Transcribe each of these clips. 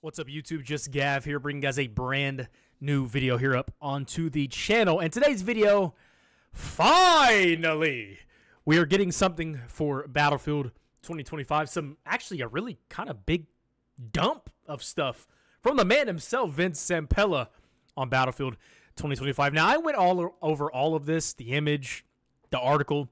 What's up, YouTube? Just Gav here, bringing guys a brand new video here up onto the channel. And today's video, finally, we are getting something for Battlefield 2025. Actually, a really kind of big dump of stuff from the man himself, Vince Zampella, on Battlefield 2025. Now, I went all over all of this, the image, the article,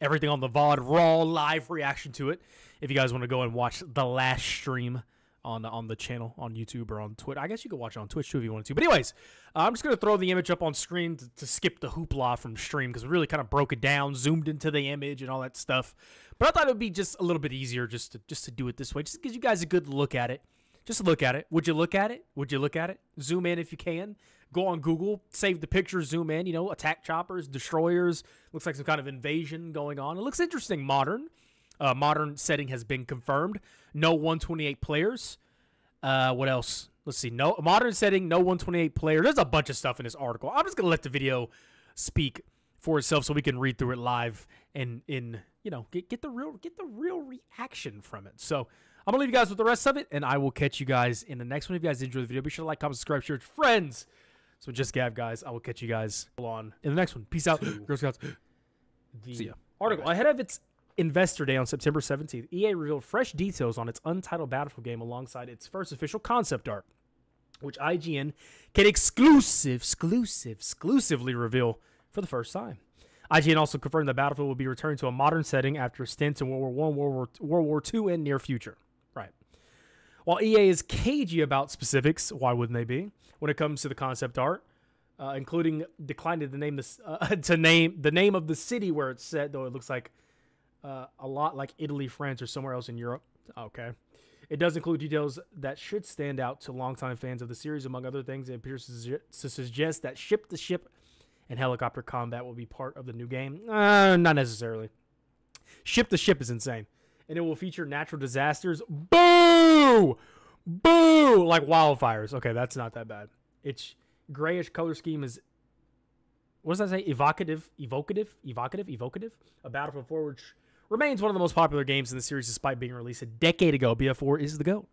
everything on the VOD, raw, live reaction to it. If you guys want to go and watch the last stream on the channel, on YouTube or on Twitch. I guess you could watch it on Twitch too if you wanted to. But anyways, I'm just going to throw the image up on screen to skip the hoopla from stream because we really kind of broke it down, zoomed into the image and all that stuff. But I thought it would be just a little bit easier just to do it this way. Just to give you guys a good look at it. Just look at it. Would you look at it? Would you look at it? Zoom in if you can. Go on Google, save the picture, zoom in. You know, attack choppers, destroyers. Looks like some kind of invasion going on. It looks interesting, modern. Modern setting has been confirmed. No 128 players. What else? Let's see. No modern setting, no 128 player. There's a bunch of stuff in this article. I'm just gonna let the video speak for itself so we can read through it live and get the real reaction from it. So I'm gonna leave you guys with the rest of it, and I will catch you guys in the next one. If you guys enjoyed the video, be sure to like, comment, subscribe, share with your friends. So Just Gav, guys. I will catch you guys on in the next one. Peace out, Girl Scouts. See ya. Article ahead of its Investor Day on September 17th, EA revealed fresh details on its untitled Battlefield game alongside its first official concept art, which IGN can exclusively reveal for the first time. IGN also confirmed that Battlefield will be returning to a modern setting after stints in World War I, World War II, and near future. Right. While EA is cagey about specifics, why wouldn't they be? When it comes to the concept art, including declining to name the name of the city where it's set, though it looks like a lot like Italy, France, or somewhere else in Europe. Okay. It does include details that should stand out to longtime fans of the series. Among other things, it appears to suggest that ship-to-ship and helicopter combat will be part of the new game. Not necessarily. Ship-to-ship is insane. And it will feature natural disasters. Boo! Boo! Like wildfires. Okay, that's not that bad. Its grayish color scheme is... what does that say? Evocative? A Battlefield 4, which... remains one of the most popular games in the series despite being released a decade ago. BF4 is the GOAT.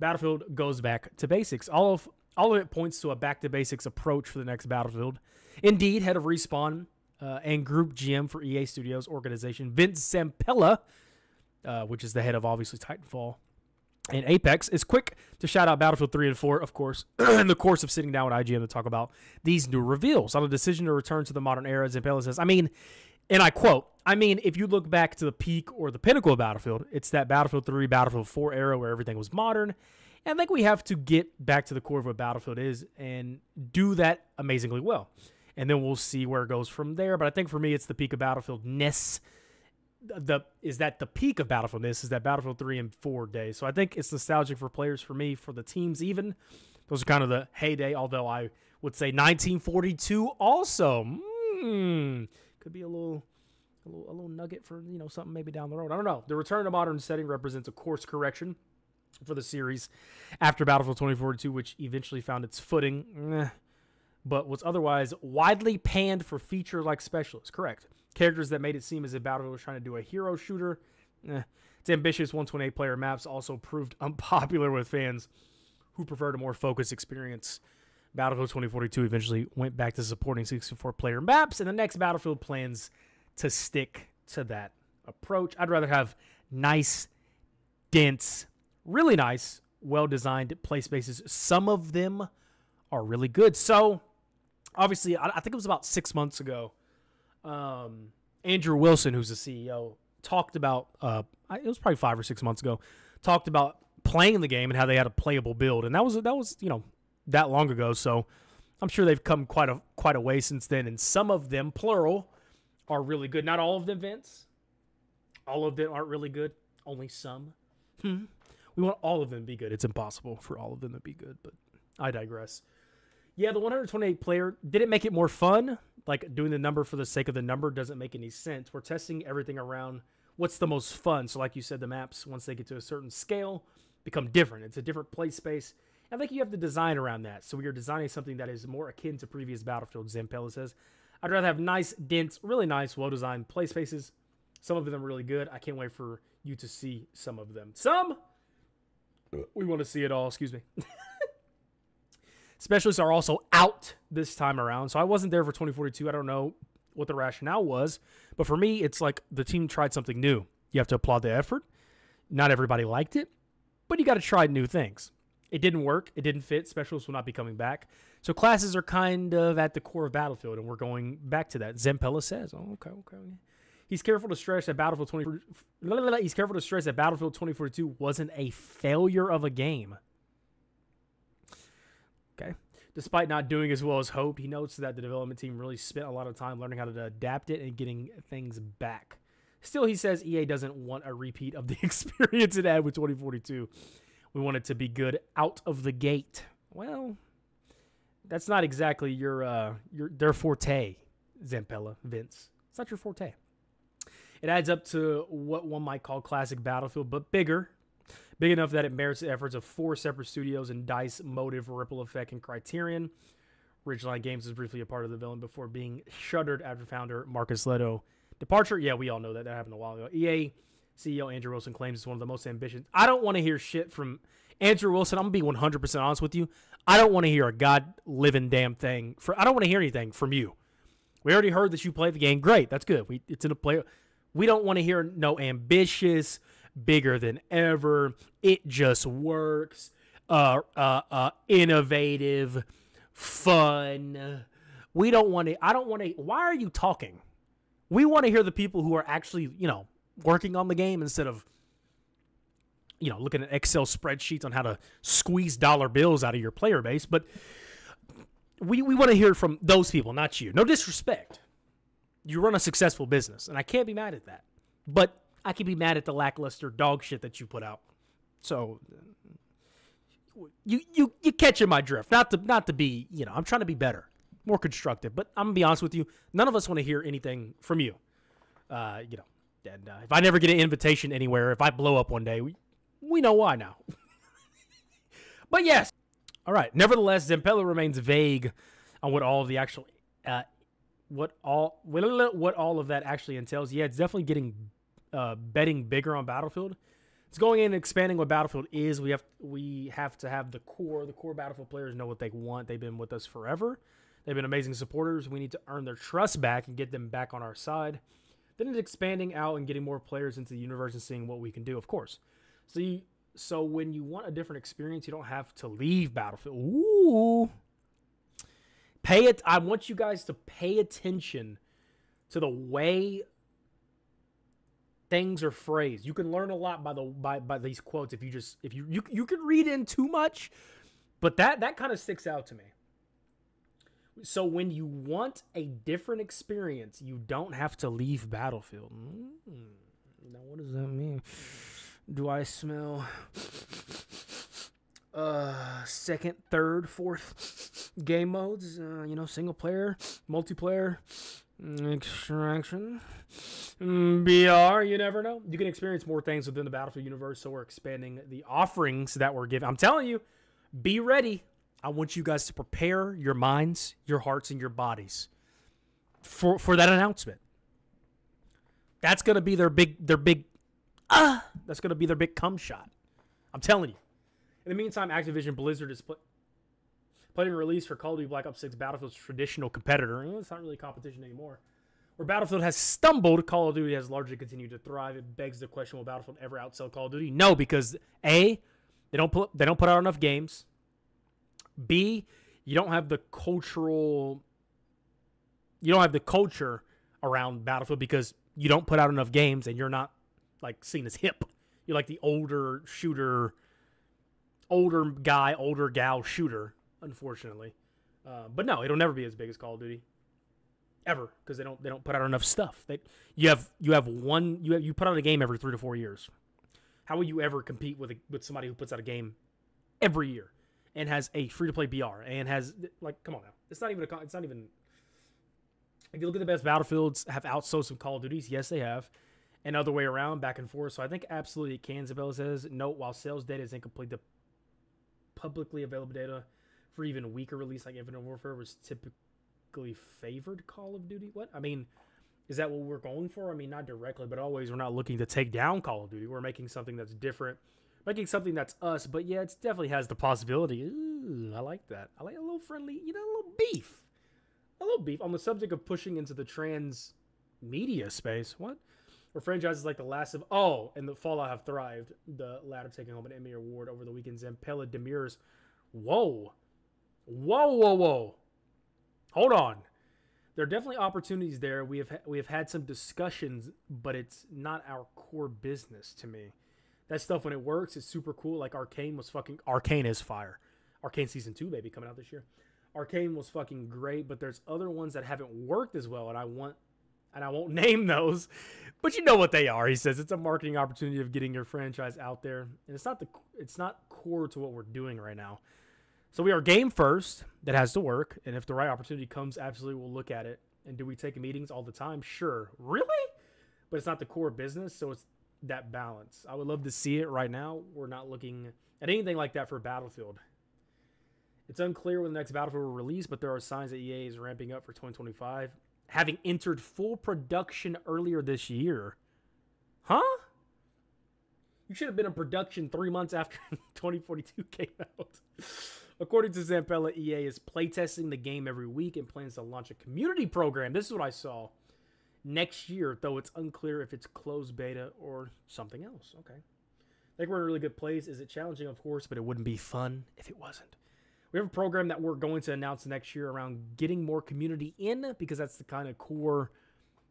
Battlefield goes back to basics. All of it points to a back-to-basics approach for the next Battlefield. Indeed, head of Respawn and Group GM for EA Studios organization, Vince Zampella, which is the head of, obviously, Titanfall and Apex, is quick to shout out Battlefield 3 and 4, of course, in the course of sitting down with IGN to talk about these new reveals. On the decision to return to the modern era, Zampella says, and I quote, if you look back to the peak or the pinnacle of Battlefield, it's that Battlefield 3, Battlefield 4 era where everything was modern. And I think we have to get back to the core of what Battlefield is and do that amazingly well. And then we'll see where it goes from there. But I think for me, it's the peak of Battlefield-ness. The peak of Battlefield-ness is that Battlefield 3 and 4 days. So I think it's nostalgic for players, for me, for the teams even. Those are kind of the heyday, although I would say 1942 also. Could be a little nugget for, you know, something maybe down the road. I don't know. The return to modern setting represents a course correction for the series after Battlefield 2042, which eventually found its footing, but was otherwise widely panned for feature-like specialists. Correct. Characters that made it seem as if Battlefield was trying to do a hero shooter. Its ambitious 128-player maps also proved unpopular with fans who preferred a more focused experience. Battlefield 2042 eventually went back to supporting 64-player maps, and the next Battlefield plans to stick to that approach. I'd rather have nice, dense, really nice, well-designed play spaces. Some of them are really good. So, obviously, I think it was about 6 months ago, Andrew Wilson, who's the CEO, talked about, it was probably 5 or 6 months ago, talked about playing the game and how they had a playable build. And that was, you know, that long ago. So, I'm sure they've come quite a way since then. And some of them, plural, are really good. Not all of them, Vince. All of them aren't really good. Only some. We want all of them to be good. It's impossible for all of them to be good, but I digress. Yeah, the 128 player didn't make it more fun. Like, doing the number for the sake of the number doesn't make any sense. We're testing everything around what's the most fun. So like you said, the maps, once they get to a certain scale, become different. It's a different play space. I think you have to design around that. So we are designing something that is more akin to previous Battlefields, Zampella says. I'd rather have nice, dense, really nice, well-designed play spaces. Some of them are really good. I can't wait for you to see some of them. Some We want to see it all, excuse me. Specialists are also out this time around, so I wasn't there for 2042. I don't know what the rationale was, but for me, it's like the team tried something new. You have to applaud the effort. Not everybody liked it, but you got to try new things. It didn't work. It didn't fit. Specialists will not be coming back. So classes are kind of at the core of Battlefield, and we're going back to that. Zampella says, oh, okay, okay. He's careful to stress that Battlefield 2042 wasn't a failure of a game. Okay. Despite not doing as well as hoped, he notes that the development team really spent a lot of time learning how to adapt it and getting things back. Still, he says EA doesn't want a repeat of the experience it had with 2042. We want it to be good out of the gate. Well, that's not exactly their forte, Zampella, Vince. It's not your forte. It adds up to what one might call classic Battlefield, but bigger. Big enough that it merits the efforts of 4 separate studios in DICE, Motive, Ripple Effect, and Criterion. Ridgeline Games was briefly a part of the villain before being shuttered after founder Marcus Leto departure. Yeah, we all know that. That happened a while ago. EA CEO Andrew Wilson claims it's one of the most ambitious. I don't want to hear shit from Andrew Wilson. I'm going to be 100% honest with you. I don't want to hear a god-living damn thing. I don't want to hear anything from you. We already heard that you played the game. Great. That's good. It's in a play. We don't want to hear no ambitious, bigger than ever, it just works, innovative, fun. We don't want to, I don't want to, why are you talking? We want to hear the people who are actually, you know, working on the game instead of, you know, looking at Excel spreadsheets on how to squeeze dollar bills out of your player base. But we want to hear from those people, not you. No disrespect. You run a successful business, and I can't be mad at that. But I could be mad at the lackluster dog shit that you put out. So you catching my drift. Not to be, you know, I'm trying to be better, more constructive, but I'm gonna be honest with you. None of us want to hear anything from you. You know, and if I never get an invitation anywhere, if I blow up one day, we know why now. But yes. All right. Nevertheless, Zampella remains vague on what all of the actual what all of that actually entails. Yeah, it's definitely getting betting bigger on Battlefield. It's going in and expanding what Battlefield is. We have to have the core. The core Battlefield players know what they want. They've been with us forever. They've been amazing supporters. We need to earn their trust back and get them back on our side. Then it's expanding out and getting more players into the universe and seeing what we can do, of course. So when you want a different experience, you don't have to leave Battlefield. Ooh. Pay it. I want you guys to pay attention to the way things are phrased. You can learn a lot by these quotes if you just you can read in too much, but that kind of sticks out to me. So when you want a different experience, you don't have to leave Battlefield. Now what does that mean? Do I smell second, third, fourth game modes? You know, single player, multiplayer, extraction, BR, you never know. You can experience more things within the Battlefield universe, so we're expanding the offerings that we're giving. I'm telling you, be ready. I want you guys to prepare your minds, your hearts, and your bodies for that announcement. That's gonna be their big cum shot. I'm telling you. In the meantime, Activision Blizzard is planning a release for Call of Duty Black Ops 6, Battlefield's traditional competitor. It's not really competition anymore. Where Battlefield has stumbled, Call of Duty has largely continued to thrive. It begs the question, will Battlefield ever outsell Call of Duty? No, because A, they don't put out enough games. B, you don't have the culture around Battlefield because you don't put out enough games and you're not like seen as hip. You're like the older shooter, older guy, older gal shooter, unfortunately. But no, it'll never be as big as Call of Duty. Ever, because they don't put out enough stuff. You put out a game every 3 to 4 years. How will you ever compete with somebody who puts out a game every year and has a free to play BR and has, like, come on now, it's not even. If you look at the best Battlefields, have outsourced some Call of Duties. Yes, they have, and other way around, back and forth. So I think absolutely it can. Zampella says note, while sales data is incomplete, the publicly available data for even weaker release like Infinite Warfare was typically favored Call of Duty. What I mean is that what we're going for? I mean, not directly, but always. We're not looking to take down Call of Duty. We're making something that's different, making something that's us. But yeah, it definitely has the possibility. Ooh, I like that. I like a little friendly, you know, a little beef. A little beef on the subject of pushing into the trans media space. What? Where franchises like The Last of Us and the Fallout have thrived. The latter taking home an Emmy Award over the weekend. Zampella demurs. Whoa. Whoa, whoa, whoa. Hold on. There are definitely opportunities there. We have had some discussions, but it's not our core business to me. That stuff, when it works, is super cool. Like Arcane was fucking... Arcane is fire. Arcane Season 2, baby, coming out this year. Arcane was fucking great, but there's other ones that haven't worked as well, and I won't name those, but you know what they are. He says it's a marketing opportunity of getting your franchise out there, and it's not core to what we're doing right now. So we are game first. That has to work, and if the right opportunity comes, absolutely we'll look at it. And do we take meetings all the time? Sure, really, but it's not the core business, so it's that balance. I would love to see it right now. We're not looking at anything like that for Battlefield. It's unclear when the next Battlefield will release, but there are signs that EA is ramping up for 2025. Having entered full production earlier this year. Huh? You should have been in production 3 months after 2042 came out. According to Zampella, EA is playtesting the game every week and plans to launch a community program. This is what I saw. Next year, though it's unclear if it's closed beta or something else. Okay. I think we're in a really good place. Is it challenging? Of course, but it wouldn't be fun if it wasn't. We have a program that we're going to announce next year around getting more community in, because that's the kind of core,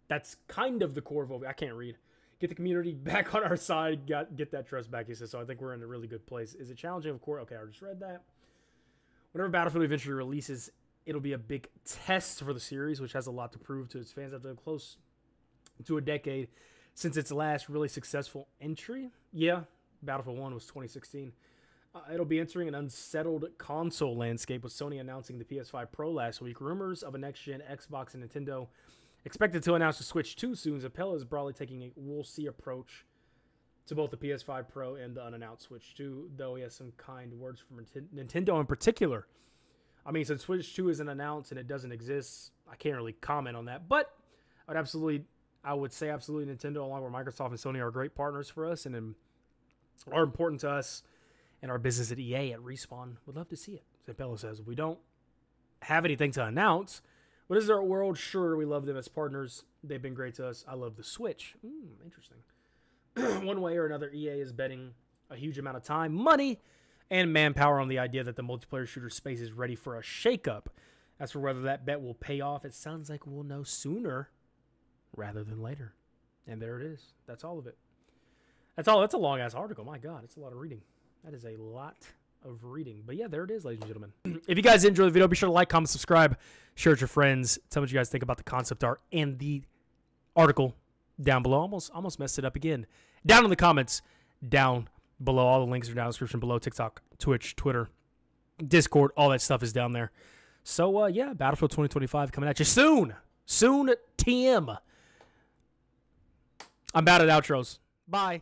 that's kind of the core of what I can't read. Get the community back on our side, get that trust back, he says. So I think we're in a really good place. Is it challenging? Of course. Okay, I just read that. Whenever Battlefield eventually releases, it'll be a big test for the series, which has a lot to prove to its fans after close to a decade since its last really successful entry. Yeah, Battlefield 1 was 2016. It'll be entering an unsettled console landscape, with Sony announcing the PS5 Pro last week. Rumors of a next-gen Xbox and Nintendo expected to announce the Switch 2 soon. Zampella is broadly taking a we'll-see approach to both the PS5 Pro and the unannounced Switch 2, though he has some kind words for Nintendo in particular. I mean, since Switch 2 isn't announced and it doesn't exist, I can't really comment on that. But I would say absolutely Nintendo, along with Microsoft and Sony, are great partners for us and are important to us. And our business at EA, at Respawn, would love to see it. Zampella says, we don't have anything to announce. What is our world? Sure, we love them as partners. They've been great to us. I love the Switch. Interesting. One way or another, EA is betting a huge amount of time, money, and manpower on the idea that the multiplayer shooter space is ready for a shakeup. As for whether that bet will pay off, it sounds like we'll know sooner rather than later. And there it is. That's all of it. That's all. That's a long-ass article. My God, it's a lot of reading. That is a lot of reading. But yeah, there it is, ladies and gentlemen. If you guys enjoyed the video, be sure to like, comment, subscribe, share it with your friends. Tell me what you guys think about the concept art and the article down below. Almost messed it up again. Down in the comments, down below. All the links are down in the description below. TikTok, Twitch, Twitter, Discord, all that stuff is down there. So yeah, Battlefield 2025 coming at you soon. Soon, TM. I'm bad at outros. Bye.